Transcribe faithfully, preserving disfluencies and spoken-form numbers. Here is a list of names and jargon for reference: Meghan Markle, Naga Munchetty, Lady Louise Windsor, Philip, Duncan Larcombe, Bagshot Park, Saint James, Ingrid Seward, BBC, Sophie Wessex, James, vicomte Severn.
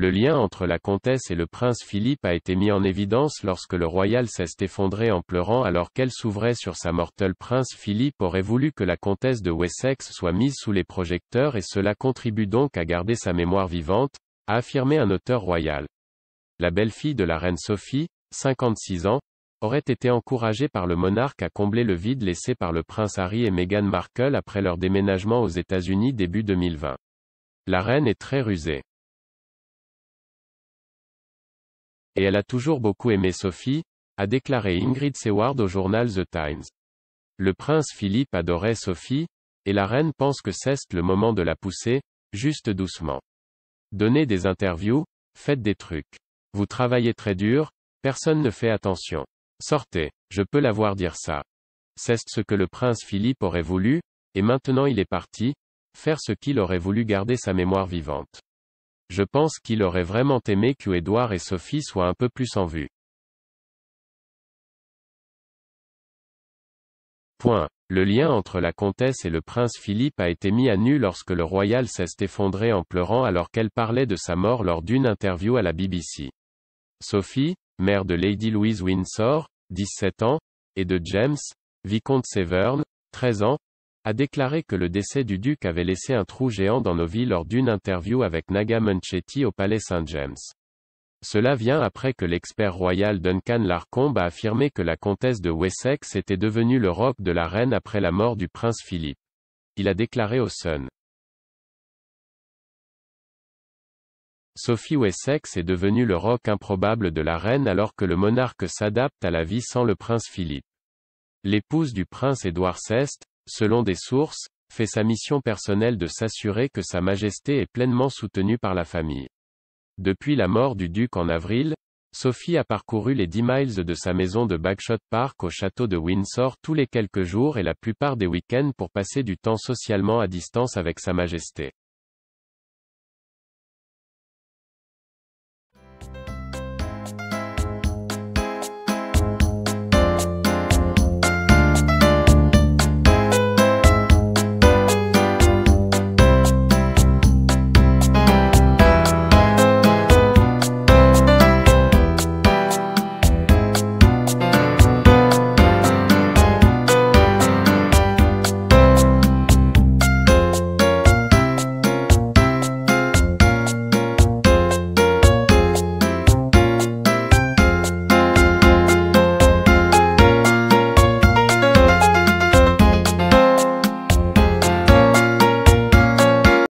Le lien entre la comtesse et le prince Philippe a été mis en évidence lorsque le royal s'est effondré en pleurant alors qu'elle s'ouvrait sur sa mortelle. Prince Philippe aurait voulu que la comtesse de Wessex soit mise sous les projecteurs et cela contribue donc à garder sa mémoire vivante, a affirmé un auteur royal. La belle-fille de la reine Sophie, cinquante-six ans, aurait été encouragée par le monarque à combler le vide laissé par le prince Harry et Meghan Markle après leur déménagement aux États-Unis début deux mille vingt. La reine est très rusée. Et elle a toujours beaucoup aimé Sophie, a déclaré Ingrid Seward au journal The Times. Le prince Philippe adorait Sophie, et la reine pense que c'est le moment de la pousser, juste doucement. Donnez des interviews, faites des trucs. Vous travaillez très dur, personne ne fait attention. Sortez, je peux la voir dire ça. C'est ce que le prince Philippe aurait voulu, et maintenant il est parti, faire ce qu'il aurait voulu garder sa mémoire vivante. Je pense qu'il aurait vraiment aimé que Édouard et Sophie soient un peu plus en vue. Point. Le lien entre la comtesse et le prince Philippe a été mis à nu lorsque le royal s'est effondré en pleurant alors qu'elle parlait de sa mort lors d'une interview à la B B C. Sophie, mère de Lady Louise Windsor, dix-sept ans, et de James, vicomte Severn, treize ans, a déclaré que le décès du duc avait laissé un trou géant dans nos vies lors d'une interview avec Naga Munchetty au palais Saint James. Cela vient après que l'expert royal Duncan Larcombe a affirmé que la comtesse de Wessex était devenue le roc de la reine après la mort du prince Philippe. Il a déclaré au Sun. Sophie Wessex est devenue le roc improbable de la reine alors que le monarque s'adapte à la vie sans le prince Philippe. L'épouse du prince Édouard seize, selon des sources, fait sa mission personnelle de s'assurer que Sa Majesté est pleinement soutenue par la famille. Depuis la mort du duc en avril, Sophie a parcouru les dix miles de sa maison de Bagshot Park au château de Windsor tous les quelques jours et la plupart des week-ends pour passer du temps socialement à distance avec Sa Majesté.